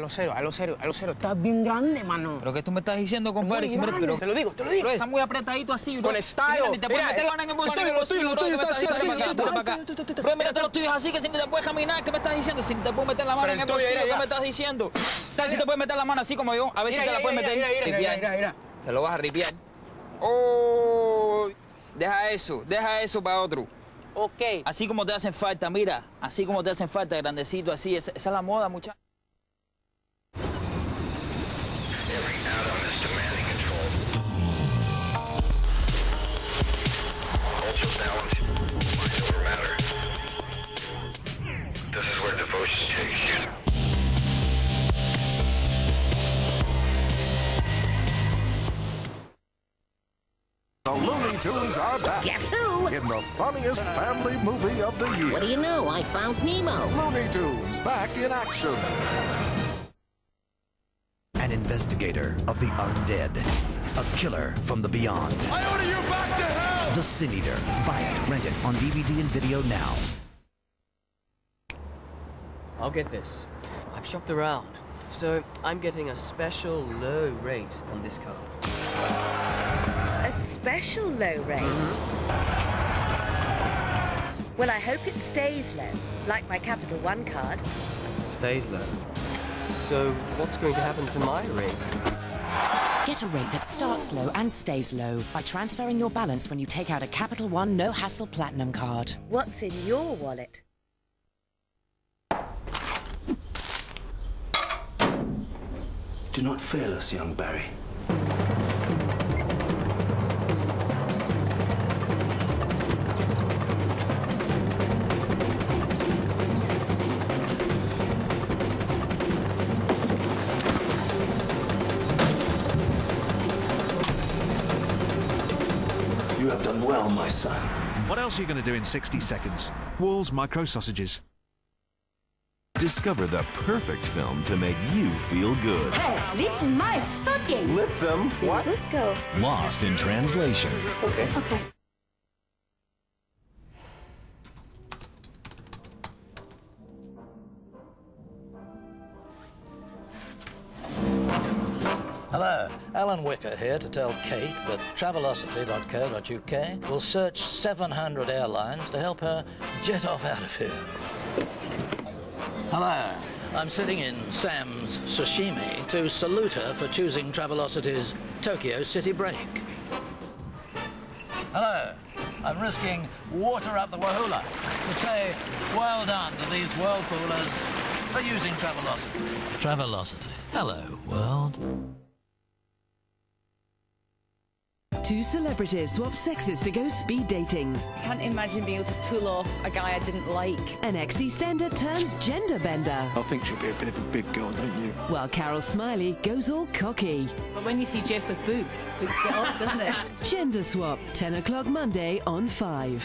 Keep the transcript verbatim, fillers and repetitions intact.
a los ceros, a los ceros, a los ceros. Estás bien grande, mano. ¿Pero qué tú me estás diciendo, compadre? Si me... Pero... Te lo digo, te lo digo. Bro, está muy apretadito así, bro. Con style. Si te puedes meter la en el bolsillo, bro. Lo tuyo, lo tuyo, está así, así. Bro, mira, te lo tuyos así, que si no te puedes caminar, ¿qué me estás diciendo? Si no te puedes meter la mano en el bolsillo, ¿qué me estás diciendo? Si te puedes meter la mano así como yo, a ver si te la puedes meter. Mira, mira, mira, mira. Te lo vas a ripiar. Oh, deja eso, deja eso para otro. Ok. Así como te hacen falta, mira. Así como te hacen falta, grandecito, así. Esa, esa es la moda, muchachos. The Looney Tunes are back. Guess who? In the funniest family movie of the year. What do you know? I found Nemo. Looney Tunes back in action. An investigator of the undead. A killer from the beyond. I order you back to hell! The Sin Eater. Buy it, rent it on D V D and video now. I'll get this. I've shopped around, so I'm getting a special low rate on this card. A special low rate? Mm-hmm. Well, I hope it stays low, like my Capital One card. Stays low? So what's going to happen to my rate? Get a rate that starts low and stays low by transferring your balance when you take out a Capital One No Hassle Platinum card. What's in your wallet? Do not fail us, young Barry. You have done well, my son. What else are you going to do in sixty seconds? Wall's micro sausages. Discover the perfect film to make you feel good. Hey, lick my stocking. Lick them? What? Let's go. Lost in Translation. Okay. Okay. Hello, Alan Whicker here to tell Kate that Travelocity dot co dot U K will search seven hundred airlines to help her jet off out of here. Hello, I'm sitting in Sam's Sashimi to salute her for choosing Travelocity's Tokyo City Break. Hello, I'm risking water up the Wahoola to say well done to these whirlpoolers for using Travelocity. Travelocity. Hello, world. Two celebrities swap sexes to go speed dating. I can't imagine being able to pull off a guy I didn't like. An ex-EastEnder turns gender bender. I think she'll be a bit of a big girl, don't you? While Carol Smiley goes all cocky. But when you see Jeff with boobs, it's odd, doesn't it? Gender Swap, ten o'clock Monday on five.